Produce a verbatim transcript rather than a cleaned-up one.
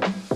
You